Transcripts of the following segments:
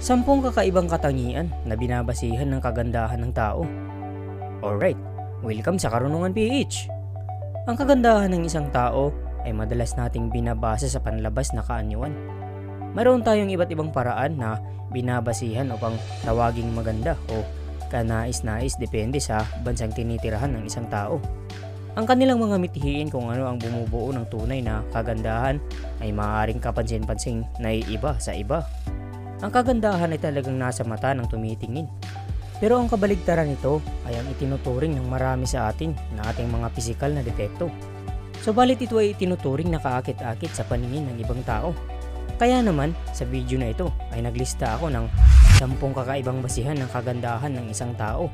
10 kakaibang katangian na binabasihan ng kagandahan ng tao. Alright, welcome sa Karunungan PH! Ang kagandahan ng isang tao ay madalas nating binabase sa panlabas na kaanyuan. Mayroon tayong iba't ibang paraan na binabasihan upang tawaging maganda o kanais-nais depende sa bansang tinitirahan ng isang tao. Ang kanilang mga mithiin kung ano ang bumubuo ng tunay na kagandahan ay maaaring kapansin-pansing naiiba sa iba. Ang kagandahan ay talagang nasa mata ng tumitingin. Pero ang kabaligtaran nito ay ang itinuturing ng marami sa atin na ating mga pisikal na depekto. Subalit ito ay itinuturing na kaakit-akit sa paningin ng ibang tao. Kaya naman sa video na ito ay naglista ako ng 10 kakaibang basihan ng kagandahan ng isang tao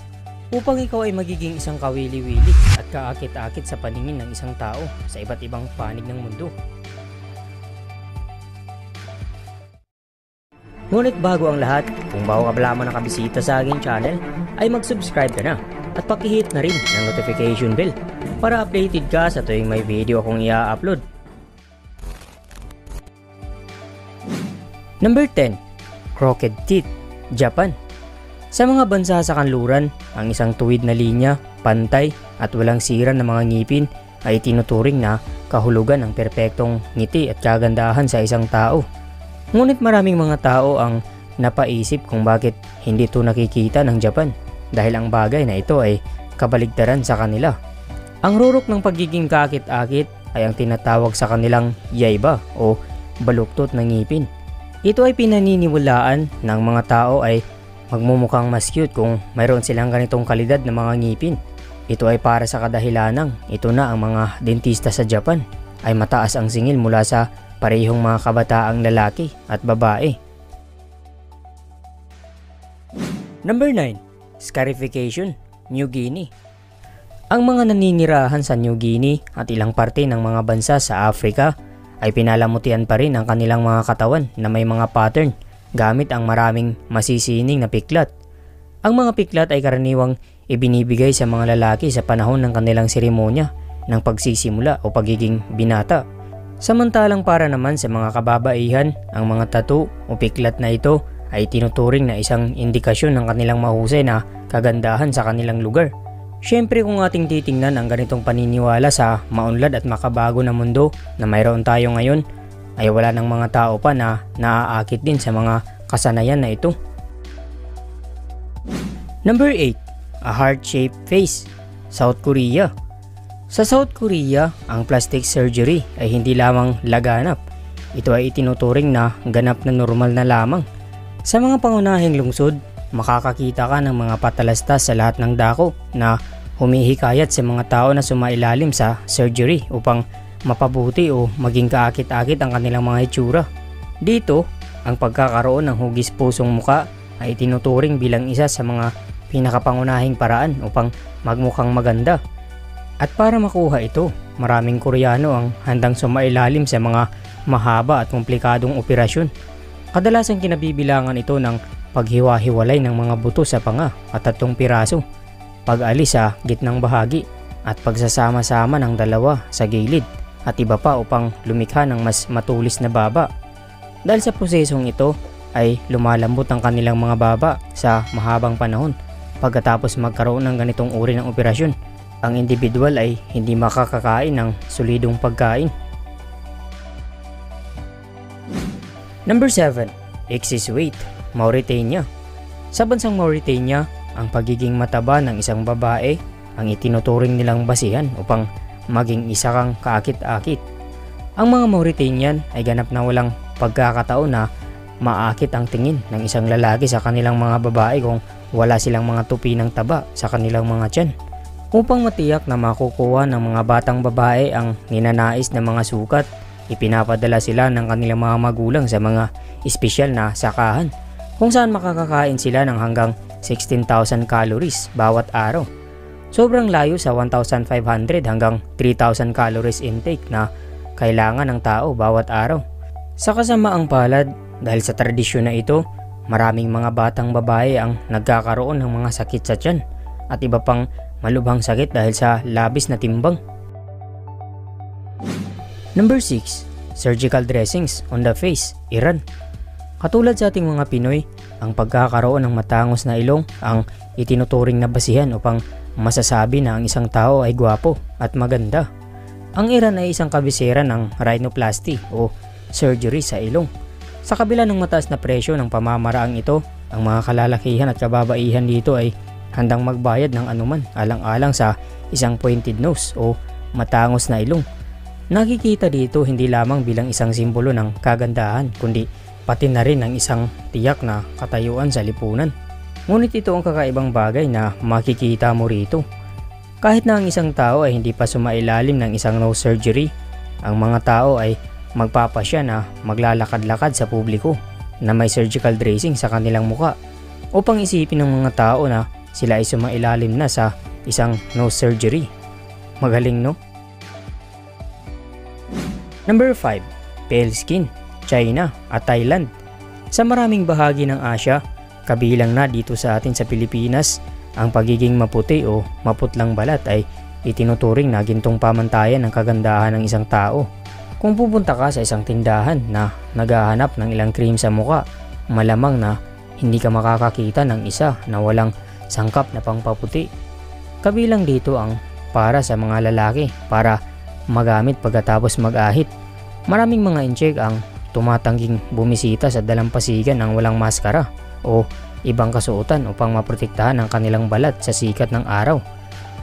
upang ikaw ay magiging isang kawili-wili at kaakit-akit sa paningin ng isang tao sa iba't ibang panig ng mundo. Ngunit bago ang lahat, kung bago ka lamang nakabisita sa aking channel, ay mag-subscribe ka na at pakihit na rin ng notification bell para updated ka sa tuwing may video akong i-upload. Number 10. Crooked teeth, Japan. Sa mga bansa sa kanluran, ang isang tuwid na linya, pantay at walang sira ng mga ngipin ay tinuturing na kahulugan ng perpektong ngiti at kagandahan sa isang tao. Ngunit maraming mga tao ang napaisip kung bakit hindi ito nakikita ng Japan dahil ang bagay na ito ay kabaligtaran sa kanila. Ang rurok ng pagiging kakit-akit ay ang tinatawag sa kanilang yaiba o baluktot na ngipin. Ito ay pinaniniwalaan ng mga tao ay magmumukhang mas cute kung mayroon silang ganitong kalidad na mga ngipin. Ito ay para sa kadahilanang ito na ang mga dentista sa Japan ay mataas ang singil mula sa parehong mga kabataang lalaki at babae. Number 9. Scarification, New Guinea. Ang mga naninirahan sa New Guinea at ilang parte ng mga bansa sa Afrika ay pinalamutian pa rin ang kanilang mga katawan na may mga pattern gamit ang maraming masisining na piklat. Ang mga piklat ay karaniwang ibinibigay sa mga lalaki sa panahon ng kanilang seremonya ng pagsisimula o pagiging binata. Samantalang para naman sa mga kababaihan, ang mga tattoo o piklat na ito ay tinuturing na isang indikasyon ng kanilang mahusay na kagandahan sa kanilang lugar. Siyempre kung ating titingnan ang ganitong paniniwala sa maunlad at makabago na mundo na mayroon tayo ngayon, ay wala ng mga tao pa na naaakit din sa mga kasanayan na ito. Number 8. A heart-shaped face, South Korea. Sa South Korea, ang plastic surgery ay hindi lamang laganap. Ito ay itinuturing na ganap na normal na lamang. Sa mga pangunahing lungsod, makakakita ka ng mga patalastas sa lahat ng dako na humihikayat sa mga tao na sumailalim sa surgery upang mapabuti o maging kaakit-akit ang kanilang mga itsura. Dito, ang pagkakaroon ng hugis pusong muka ay itinuturing bilang isa sa mga pinakapangunahing paraan upang magmukhang maganda. At para makuha ito, maraming Koreano ang handang sumailalim sa mga mahaba at komplikadong operasyon. Kadalasang kinabibilangan ito ng paghiwa-hiwalay ng mga buto sa panga at 3 piraso, pag-alis sa gitnang bahagi, at pagsasama-sama ng 2 sa gilid at iba pa upang lumikha ng mas matulis na baba. Dahil sa prosesong ito ay lumalambot ang kanilang mga baba sa mahabang panahon pagkatapos magkaroon ng ganitong uri ng operasyon. Ang individual ay hindi makakakain ng solidong pagkain. Number 7. Excess weight, Mauritania. Sa bansang Mauritania, ang pagiging mataba ng isang babae ang itinuturing nilang basihan upang maging isa kang kaakit-akit. Ang mga Mauritanian ay ganap na walang pagkakataon na maakit ang tingin ng isang lalaki sa kanilang mga babae kung wala silang mga tupi ng taba sa kanilang mga tiyan. Upang matiyak na makukuha ng mga batang babae ang ninanais na mga sukat, ipinapadala sila ng kanilang mga magulang sa mga espesyal na sakahan kung saan makakakain sila ng hanggang 16,000 calories bawat araw. Sobrang layo sa 1,500 hanggang 3,000 calories intake na kailangan ng tao bawat araw. Sa kasamaang palad, dahil sa tradisyon na ito, maraming mga batang babae ang nagkakaroon ng mga sakit sa tiyan at iba pang malubhang sakit dahil sa labis na timbang. Number 6. Surgical dressings on the face, Iran. Katulad sa ating mga Pinoy, ang pagkakaroon ng matangos na ilong ang itinuturing na basihan upang masasabi na ang isang tao ay gwapo at maganda. Ang Iran ay isang kabisera ng rhinoplasty o surgery sa ilong. Sa kabila ng mataas na presyo ng pamamaraang ito, ang mga kalalakihan at kababaihan dito ay handang magbayad ng anuman alang-alang sa isang pointed nose o matangos na ilong. Nakikita dito hindi lamang bilang isang simbolo ng kagandahan kundi pati na rin ang isang tiyak na katayuan sa lipunan. Ngunit ito ang kakaibang bagay na makikita mo rito. Kahit na ang isang tao ay hindi pa sumailalim ng isang nose surgery, ang mga tao ay magpapasya na maglalakad-lakad sa publiko na may surgical dressing sa kanilang muka upang isipin ng mga tao na sila ay sumailalim na sa isang nose surgery. Magaling, no? Number 5. Pale skin, China at Thailand. Sa maraming bahagi ng Asia, kabilang na dito sa atin sa Pilipinas, ang pagiging maputi o maputlang balat ay itinuturing na gintong pamantayan ng kagandahan ng isang tao. Kung pupunta ka sa isang tindahan na naghahanap ng ilang cream sa muka, malamang na hindi ka makakakita ng isa na walang sangkap na pangpaputi. Kabilang dito ang para sa mga lalaki para magamit pagkatapos mag-ahit. Maraming mga incheck ang tumatangging bumisita sa dalampasigan ng walang maskara o ibang kasuotan upang maprotektahan ang kanilang balat sa sikat ng araw.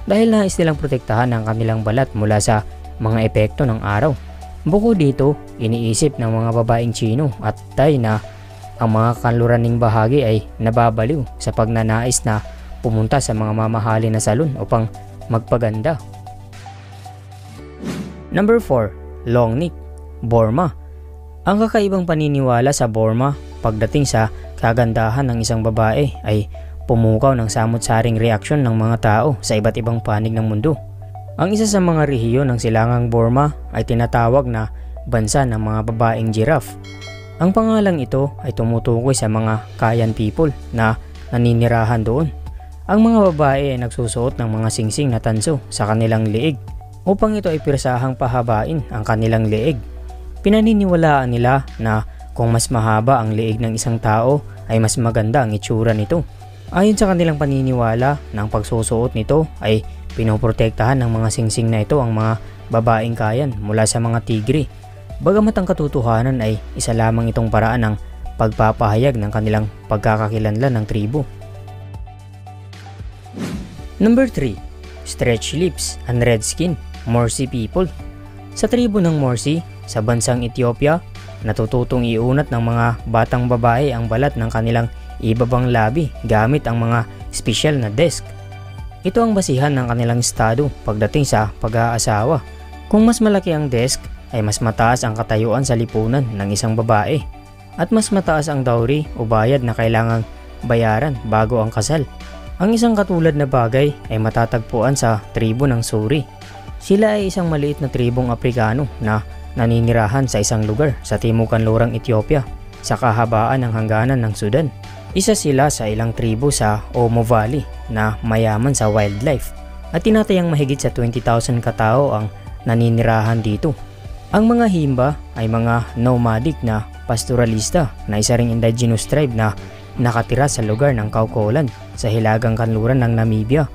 Dahil nais nilang protektahan ang kanilang balat mula sa mga epekto ng araw. Bukod dito, iniisip ng mga babaeng Chino at Thai na ang mga kanluraning bahagi ay nababaliw sa pagnanais na pumunta sa mga mamahali na salon upang magpaganda. Number 4. Long neck, Burma. Ang kakaibang paniniwala sa Burma pagdating sa kagandahan ng isang babae ay pumukaw ng samut-saring reaksyon ng mga tao sa iba't ibang panig ng mundo. Ang isa sa mga rehiyon ng Silangang Burma ay tinatawag na bansa ng mga babaeng giraffe. Ang pangalang ito ay tumutukoy sa mga Kayan people na naninirahan doon. Ang mga babae ay nagsusuot ng mga singsing na tanso sa kanilang leeg upang ito ay pirsahang pahabain ang kanilang leeg. Pinaniniwalaan nila na kung mas mahaba ang leeg ng isang tao ay mas maganda ang itsura nito. Ayon sa kanilang paniniwala na ang pagsusuot nito ay pinoprotektahan ng mga singsing na ito ang mga babaeng Kayan mula sa mga tigre. Bagamat ang katotohanan ay isa lamang itong paraan ng pagpapahayag ng kanilang pagkakakilanlan ng tribo. Number 3. Stretched lips and red skin, Morsi people. Sa tribo ng Morsi, sa bansang Ethiopia, natututong iunat ng mga batang babae ang balat ng kanilang ibabang labi gamit ang mga special na desk. Ito ang basihan ng kanilang estado pagdating sa pag-aasawa. Kung mas malaki ang desk, ay mas mataas ang katayuan sa lipunan ng isang babae at mas mataas ang dowry o bayad na kailangang bayaran bago ang kasal. Ang isang katulad na bagay ay matatagpuan sa tribo ng Suri. Sila ay isang maliit na tribong Aprikano na naninirahan sa isang lugar sa timog-kanlurang Ethiopia sa kahabaan ng hangganan ng Sudan. Isa sila sa ilang tribo sa Omo Valley na mayaman sa wildlife at tinatayang mahigit sa 20,000 katao ang naninirahan dito. Ang mga Himba ay mga nomadic na pastoralista na isa ring indigenous tribe na nakatira sa lugar ng Kaukolan sa hilagang kanluran ng Namibia.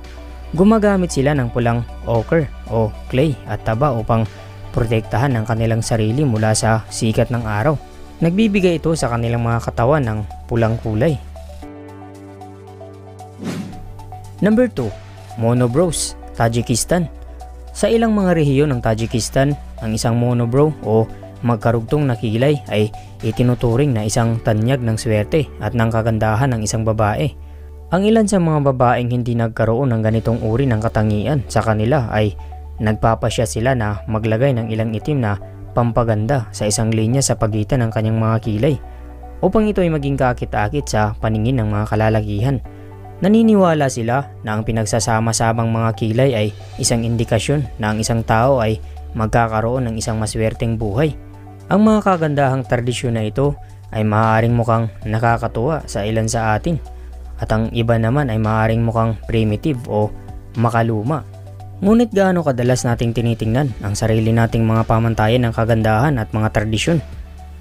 Gumagamit sila ng pulang ochre o clay at taba upang protektahan ang kanilang sarili mula sa sikat ng araw. Nagbibigay ito sa kanilang mga katawan ng pulang kulay. Number 2. Monobrows, Tajikistan. Sa ilang mga rehiyon ng Tajikistan, ang isang monobrow o magkarugtong na kilay ay itinuturing na isang tanyag ng swerte at ng kagandahan ng isang babae. Ang ilan sa mga babaeng hindi nagkaroon ng ganitong uri ng katangian sa kanila ay nagpapasya sila na maglagay ng ilang itim na pampaganda sa isang linya sa pagitan ng kanyang mga kilay upang ito ay maging kakit-akit sa paningin ng mga kalalakihan. Naniniwala sila na ang pinagsasama-samang mga kilay ay isang indikasyon na ang isang tao ay magkakaroon ng isang maswerteng buhay. Ang mga kagandahang tradisyon na ito ay maaaring mukhang nakakatuwa sa ilan sa atin at ang iba naman ay maaaring mukhang primitive o makaluma. Ngunit gaano kadalas nating tinitingnan ang sarili nating mga pamantayan ng kagandahan at mga tradisyon?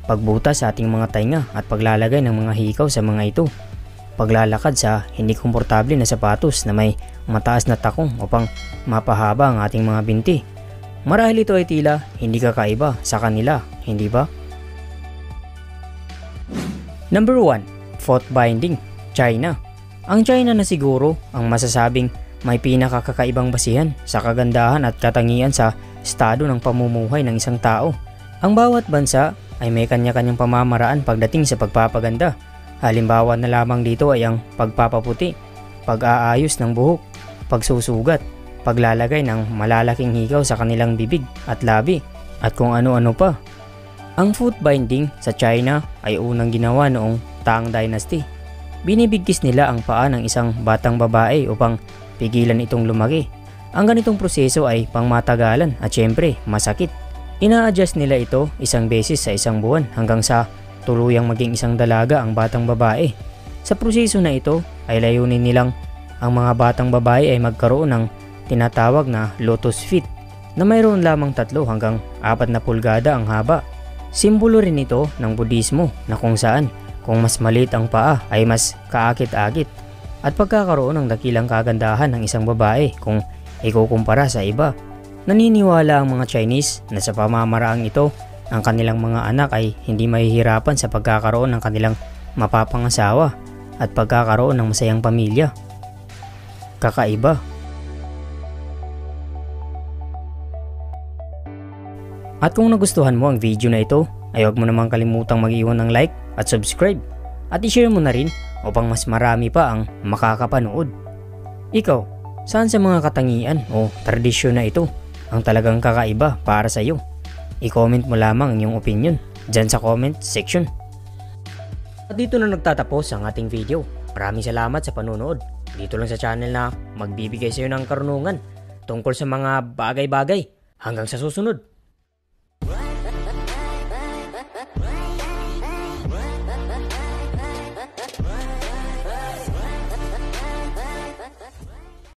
pagbutas sa ating mga tainga at paglalagay ng mga hikaw sa mga ito, paglalakad sa hindi komportable na sapatos na may mataas na takong upang mapahaba ang ating mga binti. Marahil ito ay tila hindi kakaiba sa kanila, hindi ba? Number 1. Foot binding, China. Ang China na siguro ang masasabing may pinakakakaibang basihan sa kagandahan at katangian sa estado ng pamumuhay ng isang tao. Ang bawat bansa ay may kanya-kanyang pamamaraan pagdating sa pagpapaganda. Halimbawa na lamang dito ay ang pagpapaputi, pag-aayos ng buhok, pagsusugat, paglalagay ng malalaking higaw sa kanilang bibig at labi, at kung ano-ano pa. Ang foot binding sa China ay unang ginawa noong Tang Dynasty. Binibigkis nila ang paa ng isang batang babae upang pigilan itong lumaki. Ang ganitong proseso ay pangmatagalan at syempre masakit. Ina-adjust nila ito isang beses sa isang buwan hanggang sa tuluyang maging isang dalaga ang batang babae. Sa proseso na ito ay layunin nilang ang mga batang babae ay magkaroon ng tinatawag na lotus feet na mayroon lamang 3 hanggang 4 na pulgada ang haba. Simbolo rin ito ng budismo na kung saan kung mas maliit ang paa ay mas kaakit-akit at pagkakaroon ng dakilang kagandahan ng isang babae kung ikukumpara sa iba. Naniniwala ang mga Chinese na sa pamamaraang ito, ang kanilang mga anak ay hindi mahihirapan sa pagkakaroon ng kanilang mapapangasawa at pagkakaroon ng masayang pamilya. Kakaiba. At kung nagustuhan mo ang video na ito, ay huwag mo namang kalimutang mag-iwan ng like at subscribe at i-share mo na rin upang mas marami pa ang makakapanood. Ikaw, saan sa mga katangian o tradisyon na ito ang talagang kakaiba para sa iyo? I-comment mo lamang ang iyong opinion dyan sa comment section. At dito na nagtatapos ang ating video. Maraming salamat sa panonood. Dito lang sa channel na magbibigay sa iyo ng karunungan tungkol sa mga bagay-bagay. Hanggang sa susunod.